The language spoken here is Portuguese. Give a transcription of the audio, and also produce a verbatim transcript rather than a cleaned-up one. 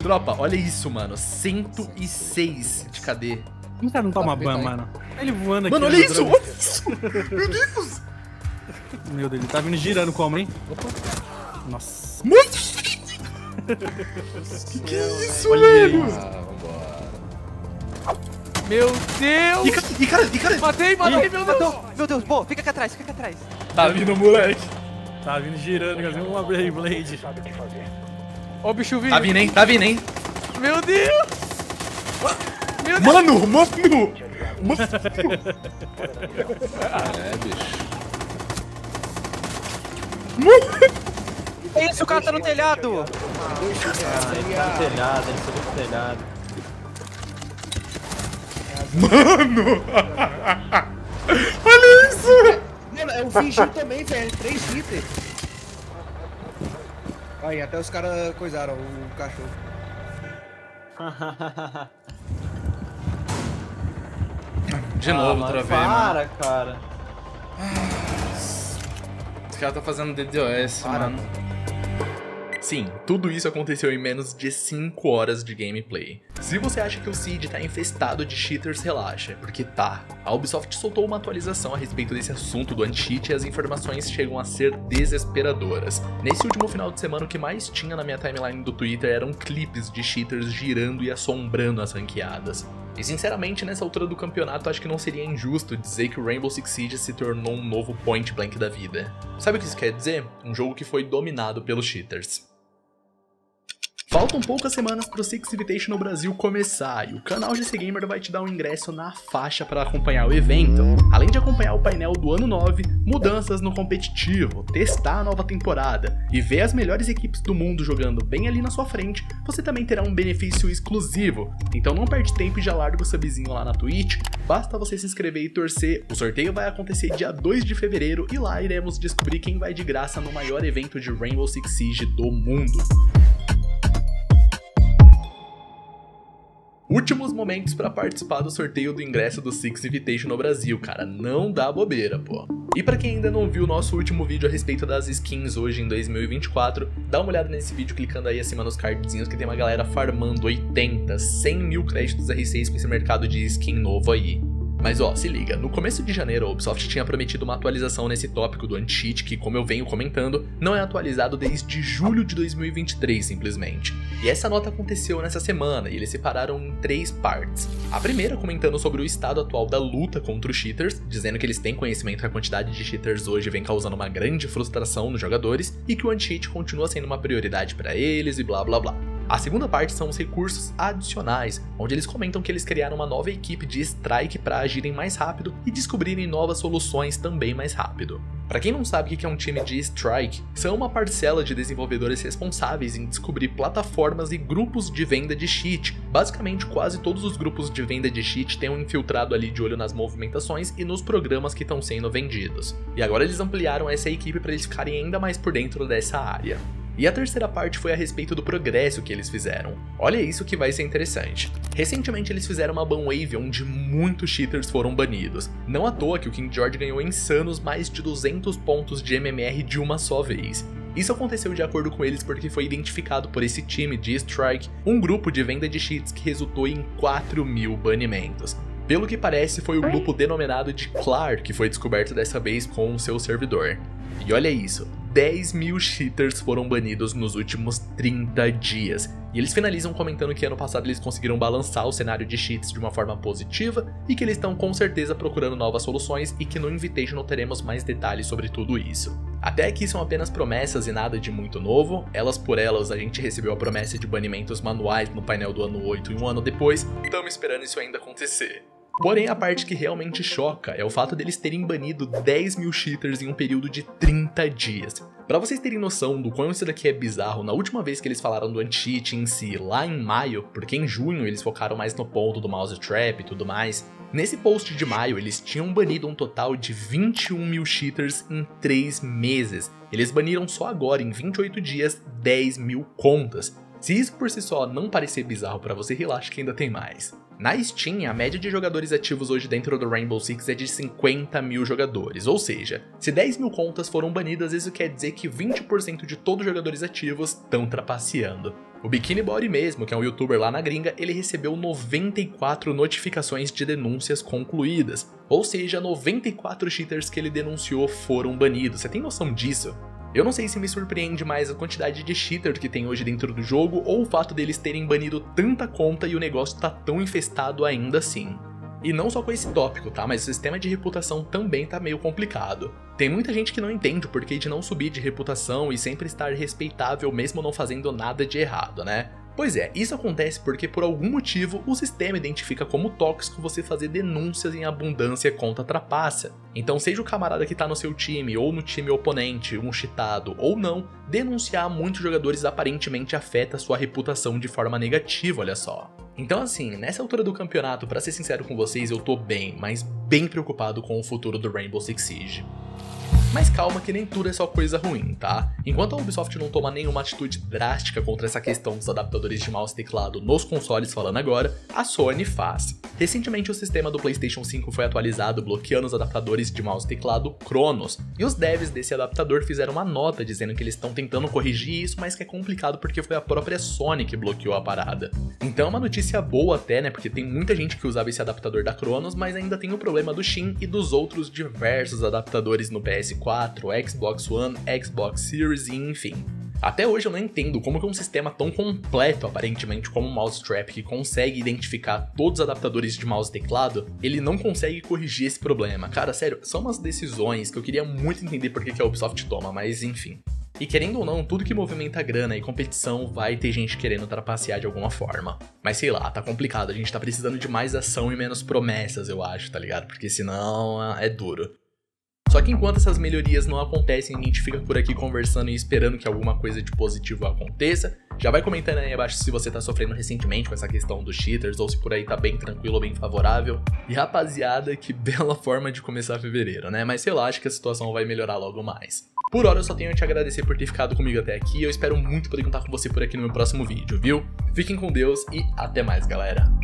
Tropa, olha isso, mano. cento e seis de K D. Não tá, não tá uma ban, mano. Ele voando aqui. Mano, olha isso, olha isso. Meu Deus. Meu Deus, ele tá vindo girando como, hein? Opa. Nossa. Muito que que é isso, velho? Ah, meu Deus. E, cara, e, cara, e cara. Matei, matei, meu Deus. Não, meu Deus, boa. Fica aqui atrás, fica aqui atrás. Tá vindo, moleque. Tá vindo girando, cara. Uma Beyblade. Sabe o que fazer. Ó o bicho vindo. Tá vindo, hein? Tá vindo, hein? Meu Deus! Meu Deus. Mano, mano! Mano! É, bicho. Mano! Que isso, o cara tá no telhado! Ah, ele tá no telhado, ele subiu no telhado. Mano! Olha isso! Mano, eu fingi também, velho. Três hitters. Aí, até os caras coisaram o cachorro. De ah, novo, outra vez, mano. Para, cara. Os caras tá fazendo D D o S, para, mano. Sim, tudo isso aconteceu em menos de cinco horas de gameplay. Se você acha que o Seed tá infestado de cheaters, relaxa, porque tá. A Ubisoft soltou uma atualização a respeito desse assunto do anti-cheat e as informações chegam a ser desesperadoras. Nesse último final de semana, o que mais tinha na minha timeline do Twitter eram clipes de cheaters girando e assombrando as ranqueadas. E sinceramente, nessa altura do campeonato, acho que não seria injusto dizer que o Rainbow Six Siege se tornou um novo Point Blank da vida. Sabe o que isso quer dizer? Um jogo que foi dominado pelos cheaters. Faltam poucas semanas pro Six Invitational Brasil começar e o canal G C Gamer vai te dar um ingresso na faixa para acompanhar o evento, além de acompanhar o painel do ano nove, mudanças no competitivo, testar a nova temporada e ver as melhores equipes do mundo jogando bem ali na sua frente. Você também terá um benefício exclusivo, então não perde tempo e já larga o subzinho lá na Twitch, basta você se inscrever e torcer. O sorteio vai acontecer dia dois de fevereiro e lá iremos descobrir quem vai de graça no maior evento de Rainbow Six Siege do mundo. Últimos momentos para participar do sorteio do ingresso do Six Invitational Brasil, cara, não dá bobeira, pô. E para quem ainda não viu o nosso último vídeo a respeito das skins hoje em dois mil e vinte e quatro, dá uma olhada nesse vídeo clicando aí acima nos cardzinhos que tem uma galera farmando oitenta, cem mil créditos R seis com esse mercado de skin novo aí. Mas ó, se liga, no começo de janeiro a Ubisoft tinha prometido uma atualização nesse tópico do anti-cheat que, como eu venho comentando, não é atualizado desde julho de dois mil e vinte e três, simplesmente. E essa nota aconteceu nessa semana e eles separaram em três partes. A primeira comentando sobre o estado atual da luta contra os cheaters, dizendo que eles têm conhecimento que a quantidade de cheaters hoje vem causando uma grande frustração nos jogadores e que o anti-cheat continua sendo uma prioridade para eles e blá blá blá. A segunda parte são os recursos adicionais, onde eles comentam que eles criaram uma nova equipe de strike para agirem mais rápido e descobrirem novas soluções também mais rápido. Para quem não sabe o que é um time de strike, são uma parcela de desenvolvedores responsáveis em descobrir plataformas e grupos de venda de cheat. Basicamente, quase todos os grupos de venda de cheat têm um infiltrado ali de olho nas movimentações e nos programas que estão sendo vendidos. E agora eles ampliaram essa equipe para eles ficarem ainda mais por dentro dessa área. E a terceira parte foi a respeito do progresso que eles fizeram. Olha isso que vai ser interessante. Recentemente eles fizeram uma ban wave onde muitos cheaters foram banidos. Não à toa que o King George ganhou insanos mais de duzentos pontos de M M R de uma só vez. Isso aconteceu de acordo com eles porque foi identificado por esse time de strike um grupo de venda de cheats que resultou em quatro mil banimentos. Pelo que parece, foi o grupo denominado de Clark que foi descoberto dessa vez com o seu servidor. E olha isso, dez mil cheaters foram banidos nos últimos trinta dias. E eles finalizam comentando que ano passado eles conseguiram balançar o cenário de cheats de uma forma positiva e que eles estão com certeza procurando novas soluções e que no Invitational teremos mais detalhes sobre tudo isso. Até aqui são apenas promessas e nada de muito novo. Elas por elas, a gente recebeu a promessa de banimentos manuais no painel do ano oito e um ano depois, estamos esperando isso ainda acontecer. Porém, a parte que realmente choca é o fato deles terem banido dez mil cheaters em um período de trinta dias. Pra vocês terem noção do quão isso daqui é bizarro, na última vez que eles falaram do anti-cheat em si, lá em maio, porque em junho eles focaram mais no ponto do Mousetrap e tudo mais, nesse post de maio eles tinham banido um total de vinte e um mil cheaters em três meses. Eles baniram só agora, em vinte e oito dias, dez mil contas. Se isso por si só não parecer bizarro pra você, relaxa que ainda tem mais. Na Steam, a média de jogadores ativos hoje dentro do Rainbow Six é de cinquenta mil jogadores, ou seja, se dez mil contas foram banidas, isso quer dizer que vinte por cento de todos os jogadores ativos estão trapaceando. O Bikini Body mesmo, que é um youtuber lá na gringa, ele recebeu noventa e quatro notificações de denúncias concluídas, ou seja, noventa e quatro cheaters que ele denunciou foram banidos. Você tem noção disso? Eu não sei se me surpreende mais a quantidade de cheater que tem hoje dentro do jogo ou o fato deles terem banido tanta conta e o negócio tá tão infestado ainda assim. E não só com esse tópico, tá? Mas o sistema de reputação também tá meio complicado. Tem muita gente que não entende o porquê de não subir de reputação e sempre estar respeitável mesmo não fazendo nada de errado, né? Pois é, isso acontece porque por algum motivo o sistema identifica como tóxico você fazer denúncias em abundância contra a trapaça. Então seja o camarada que tá no seu time ou no time oponente, um cheatado ou não, denunciar muitos jogadores aparentemente afeta sua reputação de forma negativa, olha só. Então assim, nessa altura do campeonato, pra ser sincero com vocês, eu tô bem, mas bem preocupado com o futuro do Rainbow Six Siege. Mas calma que nem tudo é só coisa ruim, tá? Enquanto a Ubisoft não toma nenhuma atitude drástica contra essa questão dos adaptadores de mouse e teclado nos consoles falando agora, a Sony faz. Recentemente o sistema do PlayStation cinco foi atualizado bloqueando os adaptadores de mouse e teclado Kronos, e os devs desse adaptador fizeram uma nota dizendo que eles estão tentando corrigir isso, mas que é complicado porque foi a própria Sony que bloqueou a parada. Então é uma notícia boa até, né, porque tem muita gente que usava esse adaptador da Kronos, mas ainda tem o problema do Shin e dos outros diversos adaptadores no P S quatro, Xbox One, Xbox Series e enfim. Até hoje eu não entendo como que um sistema tão completo aparentemente como o Mousetrap, que consegue identificar todos os adaptadores de mouse e teclado, ele não consegue corrigir esse problema. Cara, sério, são umas decisões que eu queria muito entender por que a Ubisoft toma, mas enfim. E querendo ou não, tudo que movimenta grana e competição vai ter gente querendo trapacear de alguma forma. Mas sei lá, tá complicado, a gente tá precisando de mais ação e menos promessas, eu acho, tá ligado? Porque senão é duro. Só que enquanto essas melhorias não acontecem, a gente fica por aqui conversando e esperando que alguma coisa de positivo aconteça. Já vai comentando aí abaixo se você tá sofrendo recentemente com essa questão dos cheaters ou se por aí tá bem tranquilo ou bem favorável. E rapaziada, que bela forma de começar fevereiro, né? Mas sei lá, acho que a situação vai melhorar logo mais. Por hora eu só tenho a te agradecer por ter ficado comigo até aqui. Eu espero muito poder contar com você por aqui no meu próximo vídeo, viu? Fiquem com Deus e até mais, galera!